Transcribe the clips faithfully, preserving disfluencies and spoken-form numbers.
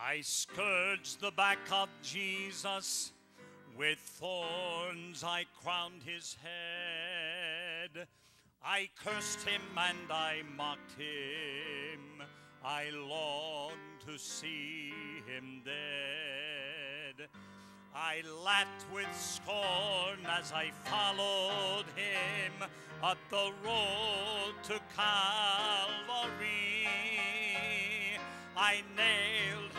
I scourged the back of Jesus, with thorns I crowned his head. I cursed him and I mocked him, I longed to see him dead. I laughed with scorn as I followed him up the road to Calvary. I nailed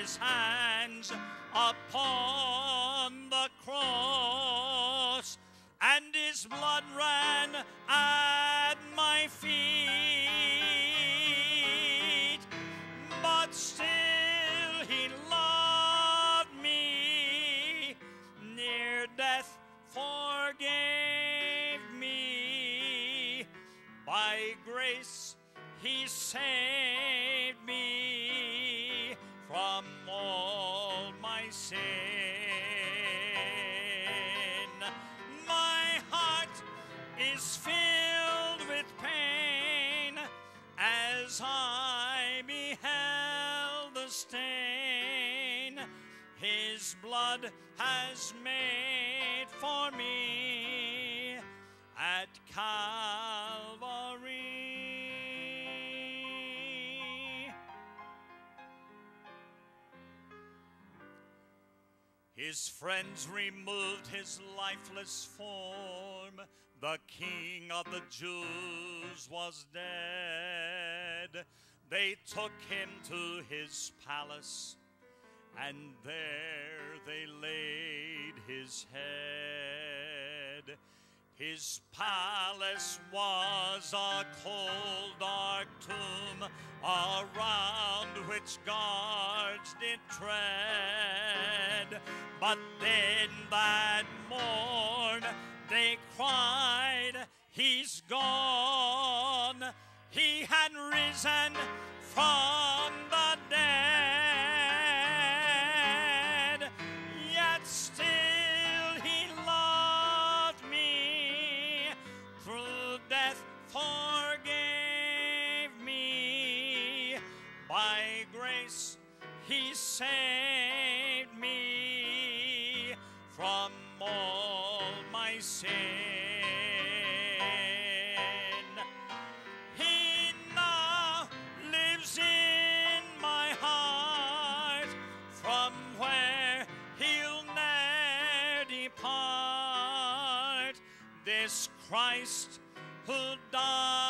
his hands upon the cross, and his blood ran at my feet, but still he loved me, near death forgave me, by grace he saved me from all my sin. My heart is filled with pain as I beheld the stain his blood has made for me at Calvary. His friends removed his lifeless form. The King of the Jews was dead. They took him to his palace, and there they laid his head. His palace was a cold, dark tomb, around which guards did tread. But then that morn they cried, "He's gone, he had risen from the dead." Yet still he loved me, through death forgave me, by grace he saved me from all my sin. He now lives in my heart, from where he'll ne'er depart. This Christ who died